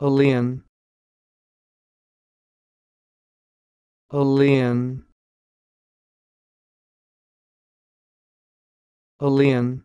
Aliene. Aliene. Aliene.